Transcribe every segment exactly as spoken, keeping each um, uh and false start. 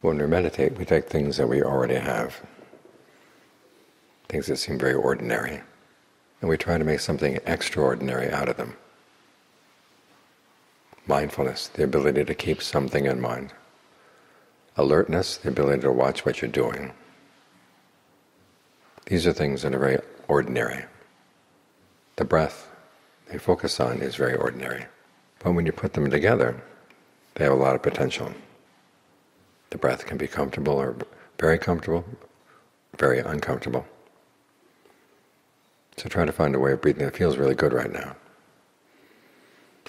When we meditate, we take things that we already have, things that seem very ordinary, and we try to make something extraordinary out of them. Mindfulness, the ability to keep something in mind. Alertness, the ability to watch what you're doing. These are things that are very ordinary. The breath they focus on is very ordinary, but when you put them together, they have a lot of potential. The breath can be comfortable or very comfortable, very uncomfortable. So try to find a way of breathing that feels really good right now.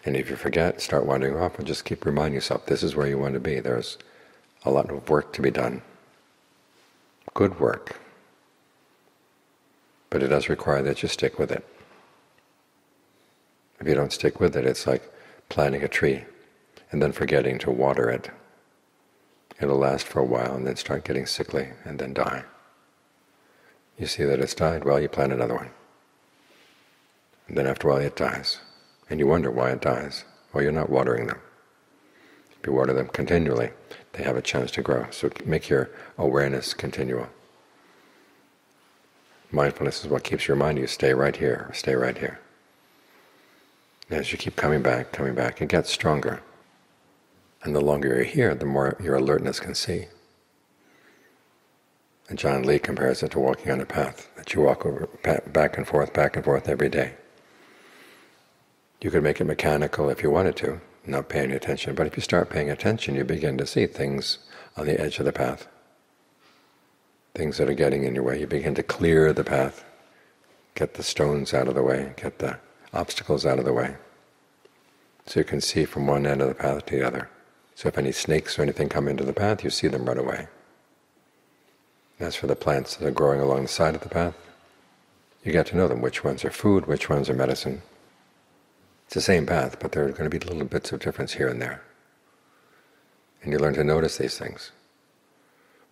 And if you forget, start wandering off and just keep reminding yourself this is where you want to be. There's a lot of work to be done. Good work. But it does require that you stick with it. If you don't stick with it, it's like planting a tree and then forgetting to water it. It'll last for a while and then start getting sickly and then die. You see that it's died, well, you plant another one. And then after a while it dies. And you wonder why it dies. Well, you're not watering them. If you water them continually, they have a chance to grow. So make your awareness continual. Mindfulness is what keeps your mind. You stay right here, stay right here. And as you keep coming back, coming back, it gets stronger. And the longer you're here, the more your alertness can see. And John Lee compares it to walking on a path, that you walk over, back and forth, back and forth every day. You could make it mechanical if you wanted to, not paying attention, but if you start paying attention, you begin to see things on the edge of the path, things that are getting in your way. You begin to clear the path, get the stones out of the way, get the obstacles out of the way, so you can see from one end of the path to the other. So if any snakes or anything come into the path, you see them right away. As for the plants that are growing along the side of the path, you get to know them, which ones are food, which ones are medicine. It's the same path, but there are going to be little bits of difference here and there. And you learn to notice these things.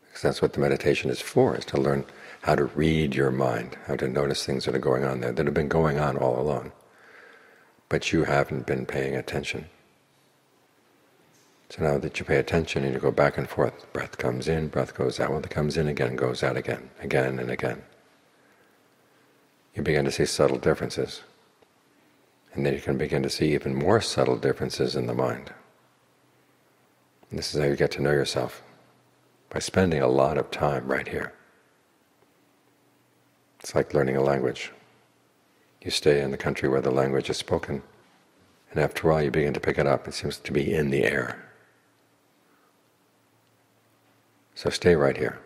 Because that's what the meditation is for, is to learn how to read your mind, how to notice things that are going on there, that have been going on all along, but you haven't been paying attention. So now that you pay attention and you go back and forth, breath comes in, breath goes out, well, it comes in again, goes out again, again and again. You begin to see subtle differences. And then you can begin to see even more subtle differences in the mind. And this is how you get to know yourself, by spending a lot of time right here. It's like learning a language. You stay in the country where the language is spoken, and after a while you begin to pick it up. It seems to be in the air. So stay right here.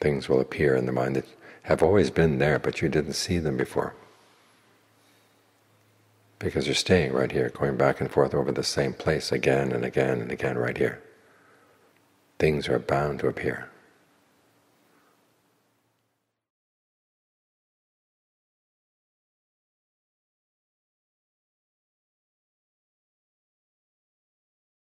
Things will appear in the mind that have always been there, but you didn't see them before. Because you're staying right here, going back and forth over the same place again and again and again right here. Things are bound to appear.